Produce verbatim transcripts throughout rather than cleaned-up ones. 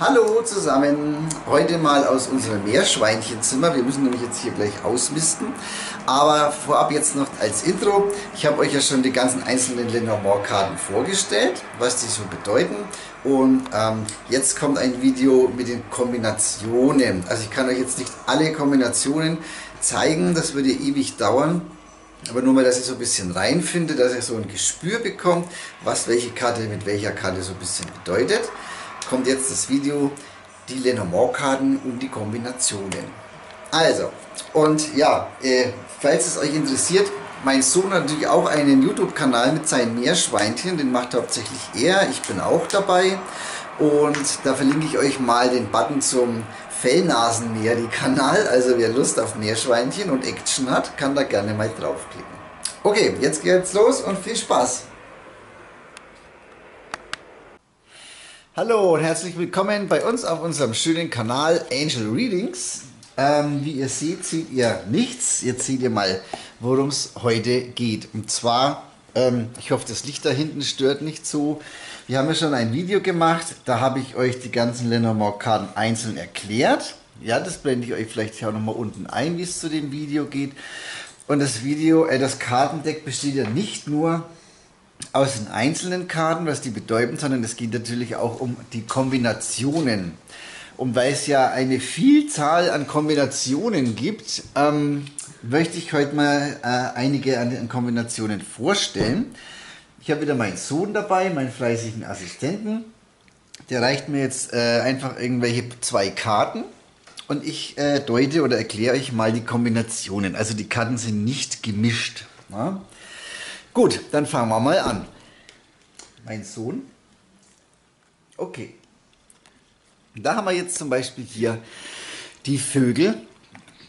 Hallo zusammen, heute mal aus unserem Meerschweinchenzimmer. Wir müssen nämlich jetzt hier gleich ausmisten, aber vorab jetzt noch als Intro. Ich habe euch ja schon die ganzen einzelnen Lenormand-Karten vorgestellt, was die so bedeuten, und ähm, jetzt kommt ein Video mit den Kombinationen. Also ich kann euch jetzt nicht alle Kombinationen zeigen, das würde ewig dauern. Aber nur mal, dass ich so ein bisschen reinfinde, dass ihr so ein Gespür bekommt, was welche Karte mit welcher Karte so ein bisschen bedeutet. Kommt jetzt das Video, die Lenormand-Karten und die Kombinationen. Also, und ja, äh, falls es euch interessiert, mein Sohn hat natürlich auch einen YouTube-Kanal mit seinen Meerschweinchen, den macht hauptsächlich er, ich bin auch dabei. Und da verlinke ich euch mal den Button zum Fellnasen-Meri-Kanal, also wer Lust auf Meerschweinchen und Action hat, kann da gerne mal draufklicken. Okay, jetzt geht's los und viel Spaß! Hallo und herzlich willkommen bei uns auf unserem schönen Kanal Angel Readings. Ähm, wie ihr seht, seht ihr nichts. Jetzt seht ihr mal, worum es heute geht. Und zwar, ähm, ich hoffe, das Licht da hinten stört nicht so. Wir haben ja schon ein Video gemacht, da habe ich euch die ganzen Lenormand-Karten einzeln erklärt. Ja, das blende ich euch vielleicht auch nochmal unten ein, wie es zu dem Video geht. Und das Video, äh, das Kartendeck besteht ja nicht nur aus den einzelnen Karten, was die bedeuten, sondern es geht natürlich auch um die Kombinationen. Und weil es ja eine Vielzahl an Kombinationen gibt, ähm, möchte ich heute mal äh, einige an den Kombinationen vorstellen. Ich habe wieder meinen Sohn dabei, meinen fleißigen Assistenten. Der reicht mir jetzt äh, einfach irgendwelche zwei Karten und ich äh, deute oder erkläre euch mal die Kombinationen. Also die Karten sind nicht gemischt. Na? Gut, dann fangen wir mal an. Mein Sohn. Okay. Da haben wir jetzt zum Beispiel hier die Vögel.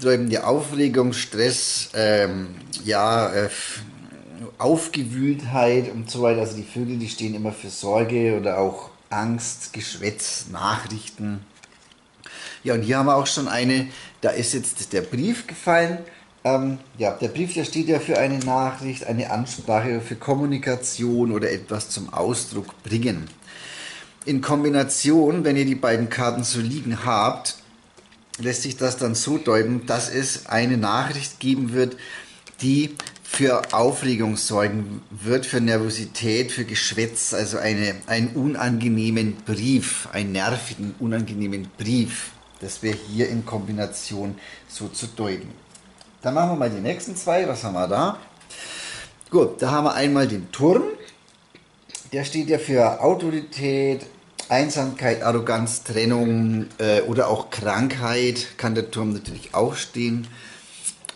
Treiben die Aufregung, Stress, ähm, ja... Äh, Aufgewühltheit und so weiter. Also die Vögel, die stehen immer für Sorge oder auch Angst, Geschwätz, Nachrichten. Ja, und hier haben wir auch schon eine, da ist jetzt der Brief gefallen. Ähm, ja, der Brief, der steht ja für eine Nachricht, eine Ansprache, für Kommunikation oder etwas zum Ausdruck bringen. In Kombination, wenn ihr die beiden Karten so liegen habt, lässt sich das dann so deuten, dass es eine Nachricht geben wird, die für Aufregung sorgen wird, für Nervosität, für Geschwätz, also eine, einen unangenehmen Brief, einen nervigen, unangenehmen Brief. Das wäre hier in Kombination so zu deuten. Dann machen wir mal die nächsten zwei. Was haben wir da? Gut, da haben wir einmal den Turm. Der steht ja für Autorität, Einsamkeit, Arroganz, Trennung äh, oder auch Krankheit. Kann der Turm natürlich auch stehen.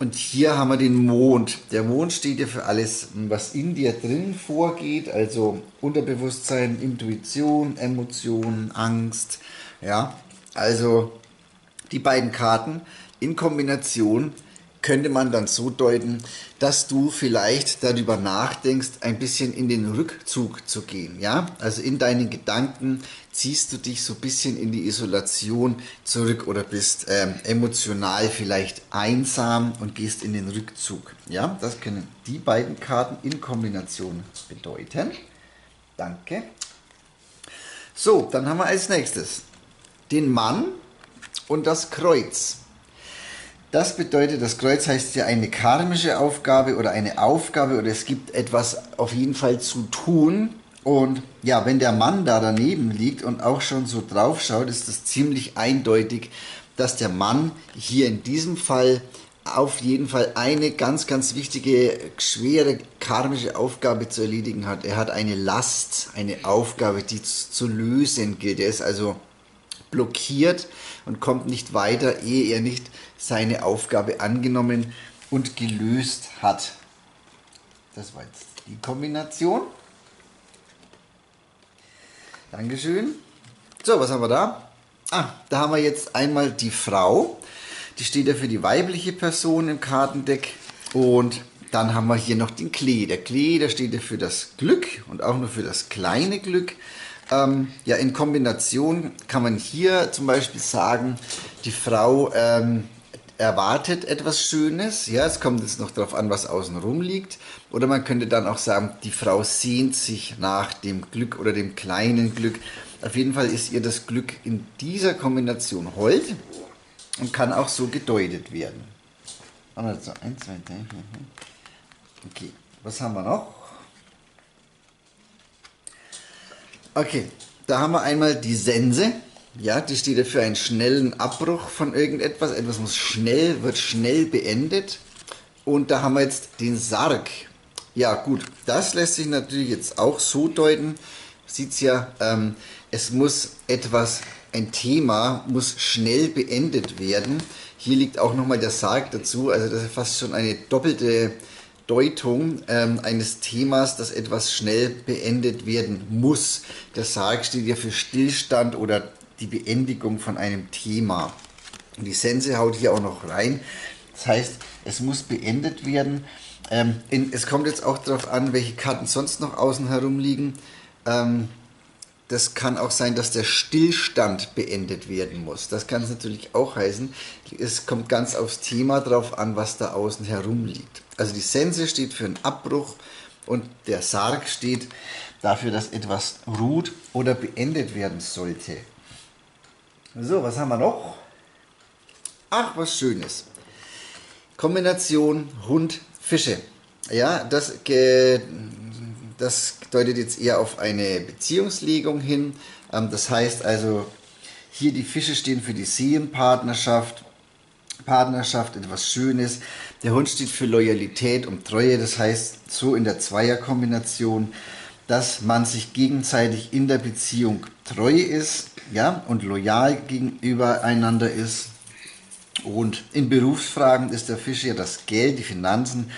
Und hier haben wir den Mond. Der Mond steht ja für alles, was in dir drin vorgeht, also Unterbewusstsein, Intuition, Emotionen, Angst. Ja, also die beiden Karten in Kombination könnte man dann so deuten, dass du vielleicht darüber nachdenkst, ein bisschen in den Rückzug zu gehen. Ja, also in deinen Gedanken ziehst du dich so ein bisschen in die Isolation zurück oder bist ähm, emotional vielleicht einsam und gehst in den Rückzug. Ja, das können die beiden Karten in Kombination bedeuten. Danke. So, dann haben wir als nächstes den Mann und das Kreuz. Das bedeutet, das Kreuz heißt ja eine karmische Aufgabe oder eine Aufgabe oder es gibt etwas auf jeden Fall zu tun. Und ja, wenn der Mann da daneben liegt und auch schon so drauf schaut, ist das ziemlich eindeutig, dass der Mann hier in diesem Fall auf jeden Fall eine ganz, ganz wichtige, schwere karmische Aufgabe zu erledigen hat. Er hat eine Last, eine Aufgabe, die zu lösen gilt. Er ist also blockiert und kommt nicht weiter, ehe er nicht seine Aufgabe angenommen und gelöst hat. Das war jetzt die Kombination. Dankeschön. So, was haben wir da? Ah, da haben wir jetzt einmal die Frau. Die steht ja für die weibliche Person im Kartendeck. Und dann haben wir hier noch den Klee. Der Klee, der steht ja für das Glück und auch nur für das kleine Glück. Ähm, ja, in Kombination kann man hier zum Beispiel sagen, die Frau ähm, erwartet etwas Schönes, ja, es kommt jetzt noch darauf an, was außenrum liegt, oder man könnte dann auch sagen, die Frau sehnt sich nach dem Glück oder dem kleinen Glück. Auf jeden Fall ist ihr das Glück in dieser Kombination hold und kann auch so gedeutet werden. Also, eins, zwei, drei, vier, vier. Okay, was haben wir noch? Okay, da haben wir einmal die Sense. Ja, die steht ja für einen schnellen Abbruch von irgendetwas. Etwas muss schnell, wird schnell beendet. Und da haben wir jetzt den Sarg. Ja gut, das lässt sich natürlich jetzt auch so deuten. Sieht's ja, ähm, es muss etwas, ein Thema muss schnell beendet werden. Hier liegt auch nochmal der Sarg dazu. Also das ist fast schon eine doppelte Deutung ähm, eines Themas, dass etwas schnell beendet werden muss. Der Sarg steht ja für Stillstand oder die Beendigung von einem Thema. Und die Sense haut hier auch noch rein. Das heißt, es muss beendet werden. Ähm, in, es kommt jetzt auch darauf an, welche Karten sonst noch außen herum liegen. Ähm, das kann auch sein, dass der Stillstand beendet werden muss. Das kann es natürlich auch heißen. Es kommt ganz aufs Thema drauf an, was da außen herum liegt. Also die Sense steht für einen Abbruch und der Sarg steht dafür, dass etwas ruht oder beendet werden sollte. So, was haben wir noch? Ach, was Schönes. Kombination Hund-Fische. Ja, das, das deutet jetzt eher auf eine Beziehungslegung hin. Das heißt also, hier die Fische stehen für die Seelenpartnerschaft. Partnerschaft, etwas Schönes. Der Hund steht für Loyalität und Treue. Das heißt, so in der Zweierkombination, dass man sich gegenseitig in der Beziehung treu ist. Ja, und loyal gegenüber einander ist. Und in Berufsfragen ist der Fisch ja das Geld, die Finanzen.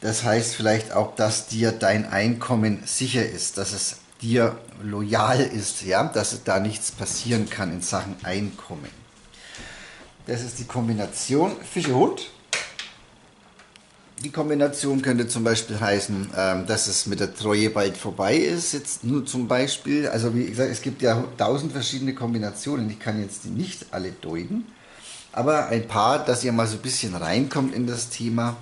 Das heißt vielleicht auch, dass dir dein Einkommen sicher ist, dass es dir loyal ist, ja, dass da nichts passieren kann in Sachen Einkommen. Das ist die Kombination Fische-Hund. Die Kombination könnte zum Beispiel heißen, dass es mit der Treue bald vorbei ist, jetzt nur zum Beispiel. Also wie gesagt, es gibt ja tausend verschiedene Kombinationen, ich kann jetzt die nicht alle deuten, aber ein paar, dass ihr mal so ein bisschen reinkommt in das Thema.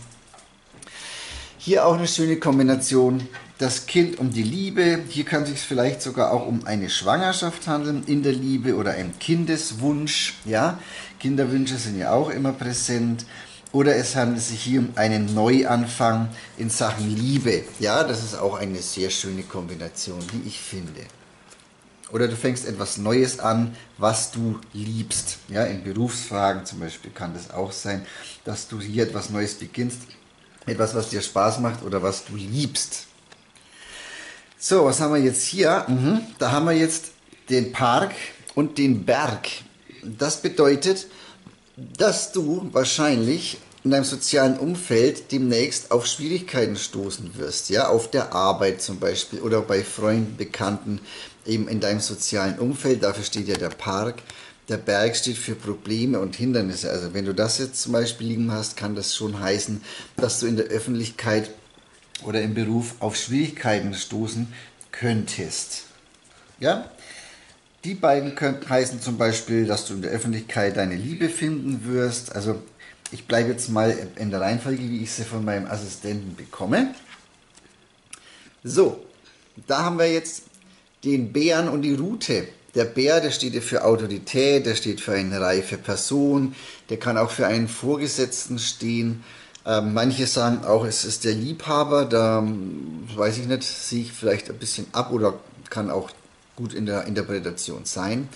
Hier auch eine schöne Kombination, das Kind um die Liebe, hier kann es sich vielleicht sogar auch um eine Schwangerschaft handeln, in der Liebe oder einem Kindeswunsch, ja, Kinderwünsche sind ja auch immer präsent. Oder es handelt sich hier um einen Neuanfang in Sachen Liebe. Ja, das ist auch eine sehr schöne Kombination, wie ich finde. Oder du fängst etwas Neues an, was du liebst. Ja, in Berufsfragen zum Beispiel kann das auch sein, dass du hier etwas Neues beginnst. Etwas, was dir Spaß macht oder was du liebst. So, was haben wir jetzt hier? Mhm, da haben wir jetzt den Park und den Berg. Das bedeutet, dass du wahrscheinlich in deinem sozialen Umfeld demnächst auf Schwierigkeiten stoßen wirst, ja, auf der Arbeit zum Beispiel oder bei Freunden, Bekannten, eben in deinem sozialen Umfeld, dafür steht ja der Park, der Berg steht für Probleme und Hindernisse, also wenn du das jetzt zum Beispiel liegen hast, kann das schon heißen, dass du in der Öffentlichkeit oder im Beruf auf Schwierigkeiten stoßen könntest, ja. Die beiden können heißen zum Beispiel, dass du in der Öffentlichkeit deine Liebe finden wirst. Also ich bleibe jetzt mal in der Reihenfolge, wie ich sie von meinem Assistenten bekomme. So, da haben wir jetzt den Bären und die Rute. Der Bär, der steht für Autorität, der steht für eine reife Person, der kann auch für einen Vorgesetzten stehen. Ähm, manche sagen auch, es ist der Liebhaber, da weiß ich nicht, sehe ich vielleicht ein bisschen ab oder kann auch gut in der Interpretation sein.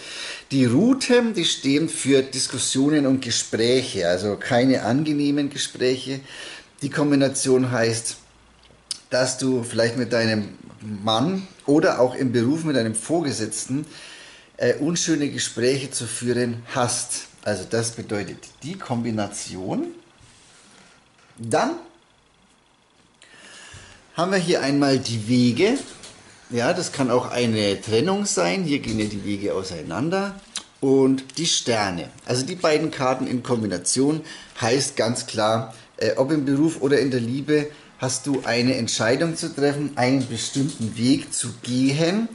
Die Ruten, die stehen für Diskussionen und Gespräche, also keine angenehmen Gespräche. Die Kombination heißt, dass du vielleicht mit deinem Mann oder auch im Beruf mit deinem Vorgesetzten äh, unschöne Gespräche zu führen hast. Also das bedeutet die Kombination. Dann haben wir hier einmal die Wege. Ja, das kann auch eine Trennung sein. Hier gehen ja die Wege auseinander. Und die Sterne. Also die beiden Karten in Kombination heißt ganz klar, äh, ob im Beruf oder in der Liebe, hast du eine Entscheidung zu treffen, einen bestimmten Weg zu gehen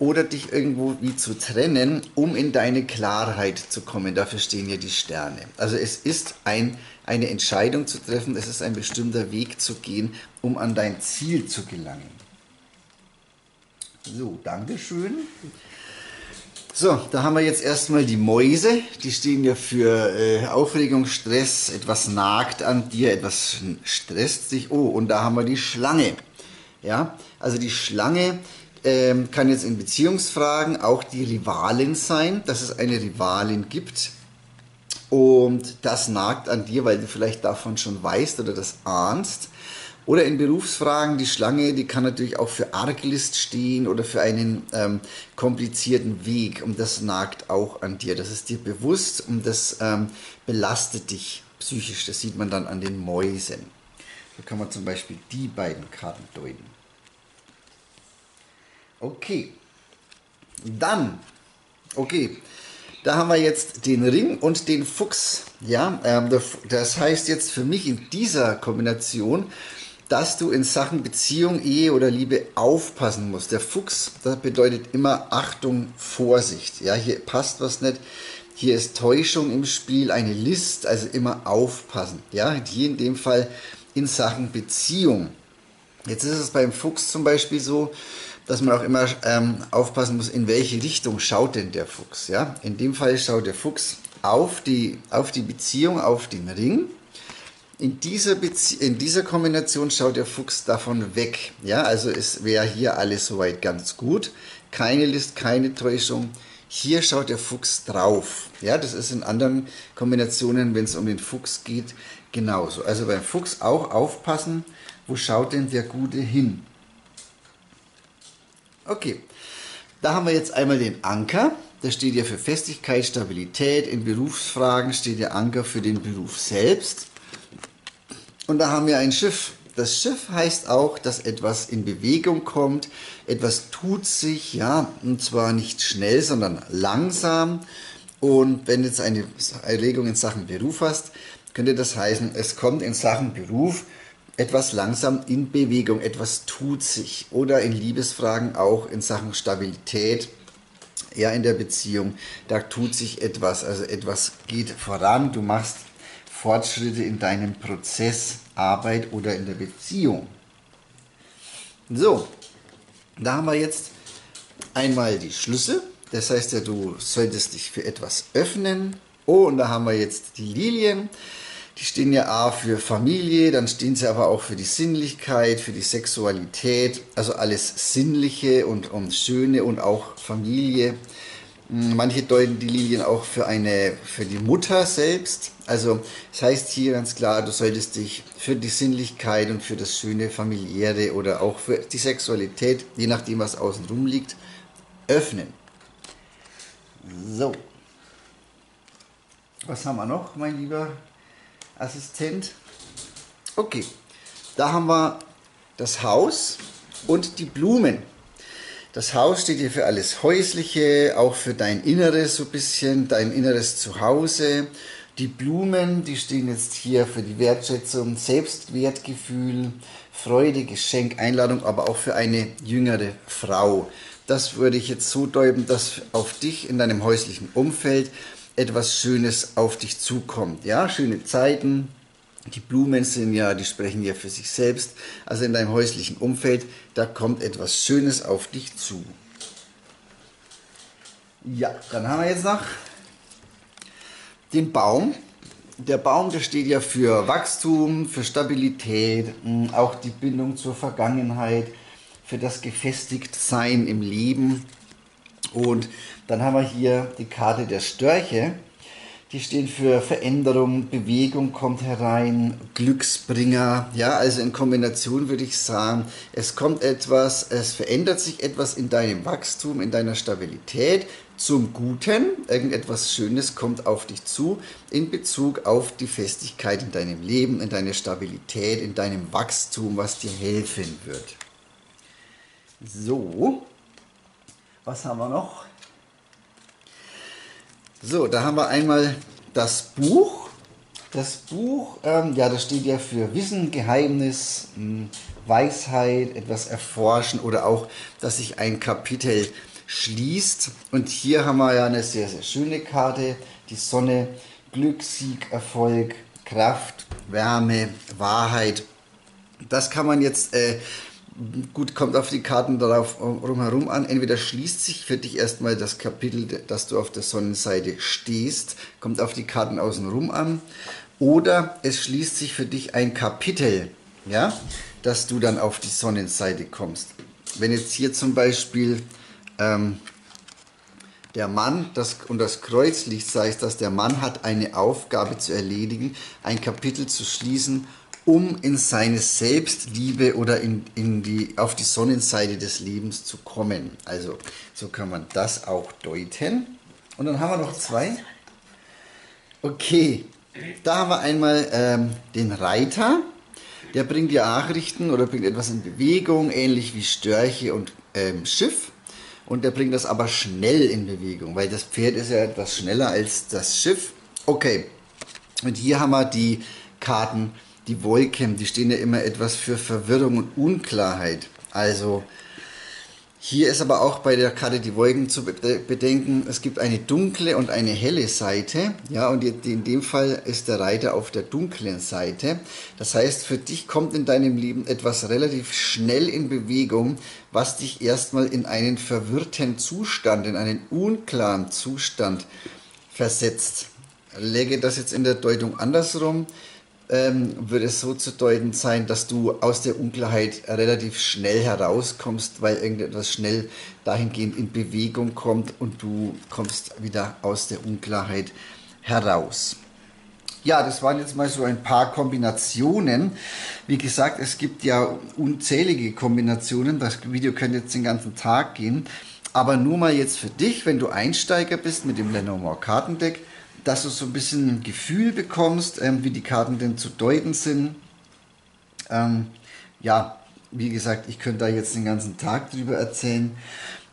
oder dich irgendwo wie zu trennen, um in deine Klarheit zu kommen. Dafür stehen hier die Sterne. Also es ist ein, eine Entscheidung zu treffen, es ist ein bestimmter Weg zu gehen, um an dein Ziel zu gelangen. So, Dankeschön. So, da haben wir jetzt erstmal die Mäuse. Die stehen ja für äh, Aufregung, Stress, etwas nagt an dir, etwas stresst sich. Oh, und da haben wir die Schlange. Ja, also die Schlange ähm, kann jetzt in Beziehungsfragen auch die Rivalin sein, dass es eine Rivalin gibt. Und das nagt an dir, weil du vielleicht davon schon weißt oder das ahnst. Oder in Berufsfragen, die Schlange, die kann natürlich auch für Arglist stehen oder für einen ähm, komplizierten Weg. Und das nagt auch an dir. Das ist dir bewusst und das ähm, belastet dich psychisch. Das sieht man dann an den Mäusen. So kann man zum Beispiel die beiden Karten deuten. Okay. Dann, okay, da haben wir jetzt den Ring und den Fuchs. Ja, ähm, das heißt jetzt für mich in dieser Kombination, dass du in Sachen Beziehung, Ehe oder Liebe aufpassen musst. Der Fuchs, das bedeutet immer Achtung, Vorsicht. Ja, hier passt was nicht. Hier ist Täuschung im Spiel, eine List, also immer aufpassen. Ja, hier in dem Fall in Sachen Beziehung. Jetzt ist es beim Fuchs zum Beispiel so, dass man auch immer ähm, aufpassen muss, in welche Richtung schaut denn der Fuchs. Ja, in dem Fall schaut der Fuchs auf die, auf die Beziehung, auf den Ring. In dieser, in dieser Kombination schaut der Fuchs davon weg. Ja, also es wäre hier alles soweit ganz gut. Keine List, keine Täuschung. Hier schaut der Fuchs drauf. Ja, das ist in anderen Kombinationen, wenn es um den Fuchs geht, genauso. Also beim Fuchs auch aufpassen, wo schaut denn der Gute hin? Okay, da haben wir jetzt einmal den Anker. Da steht ja für Festigkeit, Stabilität. In Berufsfragen steht der Anker für den Beruf selbst. Und da haben wir ein Schiff. Das Schiff heißt auch, dass etwas in Bewegung kommt, etwas tut sich, ja, und zwar nicht schnell, sondern langsam. Und wenn du jetzt eine Erregung in Sachen Beruf hast, könnte das heißen, es kommt in Sachen Beruf etwas langsam in Bewegung, etwas tut sich. Oder in Liebesfragen auch in Sachen Stabilität, ja, in der Beziehung, da tut sich etwas, also etwas geht voran, du machst Fortschritte in deinem Prozess, Arbeit oder in der Beziehung. So, da haben wir jetzt einmal die Schlüssel. Das heißt ja, du solltest dich für etwas öffnen. Oh, und da haben wir jetzt die Lilien. Die stehen ja A für Familie, dann stehen sie aber auch für die Sinnlichkeit, für die Sexualität. Also alles Sinnliche und, und Schöne und auch Familie. Manche deuten die Lilien auch für, eine, für die Mutter selbst. Also das heißt hier ganz klar, du solltest dich für die Sinnlichkeit und für das schöne Familiäre oder auch für die Sexualität, je nachdem was außen rum liegt, öffnen. So. Was haben wir noch, mein lieber Assistent? Okay, da haben wir das Haus und die Blumen. Das Haus steht hier für alles Häusliche, auch für dein Inneres so ein bisschen, dein inneres Zuhause. Die Blumen, die stehen jetzt hier für die Wertschätzung, Selbstwertgefühl, Freude, Geschenk, Einladung, aber auch für eine jüngere Frau. Das würde ich jetzt so deuten, dass auf dich in deinem häuslichen Umfeld etwas Schönes auf dich zukommt. Ja, schöne Zeiten. Die Blumen sind ja, die sprechen ja für sich selbst. Also in deinem häuslichen Umfeld, da kommt etwas Schönes auf dich zu. Ja, dann haben wir jetzt noch den Baum. Der Baum, der steht ja für Wachstum, für Stabilität, auch die Bindung zur Vergangenheit, für das Gefestigtsein im Leben. Und dann haben wir hier die Karte der Störche. Die stehen für Veränderung, Bewegung kommt herein, Glücksbringer. Ja, also in Kombination würde ich sagen, es kommt etwas, es verändert sich etwas in deinem Wachstum, in deiner Stabilität zum Guten. Irgendetwas Schönes kommt auf dich zu in Bezug auf die Festigkeit in deinem Leben, in deine Stabilität, in deinem Wachstum, was dir helfen wird. So, was haben wir noch? So, da haben wir einmal das Buch. Das Buch, ähm, ja, das steht ja für Wissen, Geheimnis, Weisheit, etwas erforschen oder auch, dass sich ein Kapitel schließt. Und hier haben wir ja eine sehr, sehr schöne Karte. Die Sonne, Glück, Sieg, Erfolg, Kraft, Wärme, Wahrheit. Das kann man jetzt, äh, gut, kommt auf die Karten darauf rumherum an. Entweder schließt sich für dich erstmal das Kapitel, dass du auf der Sonnenseite stehst, kommt auf die Karten außenrum an. Oder es schließt sich für dich ein Kapitel, ja, dass du dann auf die Sonnenseite kommst. Wenn jetzt hier zum Beispiel ähm, der Mann das, und das Kreuz liegt, heißt das, der Mann hat eine Aufgabe zu erledigen, ein Kapitel zu schließen, um in seine Selbstliebe oder in, in die, auf die Sonnenseite des Lebens zu kommen. Also so kann man das auch deuten. Und dann haben wir noch zwei. Okay, da haben wir einmal ähm, den Reiter. Der bringt ja Nachrichten oder bringt etwas in Bewegung, ähnlich wie Störche und ähm, Schiff. Und der bringt das aber schnell in Bewegung, weil das Pferd ist ja etwas schneller als das Schiff. Okay, und hier haben wir die Karten, die Wolken, die stehen ja immer etwas für Verwirrung und Unklarheit. Also hier ist aber auch bei der Karte die Wolken zu bedenken, es gibt eine dunkle und eine helle Seite. Ja, und in dem Fall ist der Reiter auf der dunklen Seite. Das heißt, für dich kommt in deinem Leben etwas relativ schnell in Bewegung, was dich erstmal in einen verwirrten Zustand, in einen unklaren Zustand versetzt. Lege das jetzt in der Deutung andersrum, würde es so zu deuten sein, dass du aus der Unklarheit relativ schnell herauskommst, weil irgendetwas schnell dahingehend in Bewegung kommt und du kommst wieder aus der Unklarheit heraus. Ja, das waren jetzt mal so ein paar Kombinationen. Wie gesagt, es gibt ja unzählige Kombinationen. Das Video könnte jetzt den ganzen Tag gehen. Aber nur mal jetzt für dich, wenn du Einsteiger bist mit dem Lenormand Kartendeck, dass du so ein bisschen ein Gefühl bekommst, ähm, wie die Karten denn zu deuten sind. Ähm, ja, wie gesagt, ich könnte da jetzt den ganzen Tag drüber erzählen.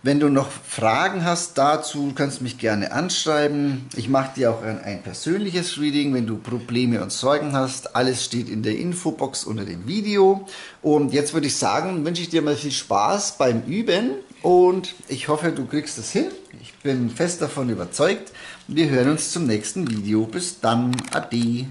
Wenn du noch Fragen hast dazu, kannst du mich gerne anschreiben. Ich mache dir auch ein, ein persönliches Reading, wenn du Probleme und Sorgen hast. Alles steht in der Infobox unter dem Video. Und jetzt würde ich sagen, wünsche ich dir mal viel Spaß beim Üben. Und ich hoffe, du kriegst es hin. Ich bin fest davon überzeugt. Wir hören uns zum nächsten Video. Bis dann. Ade.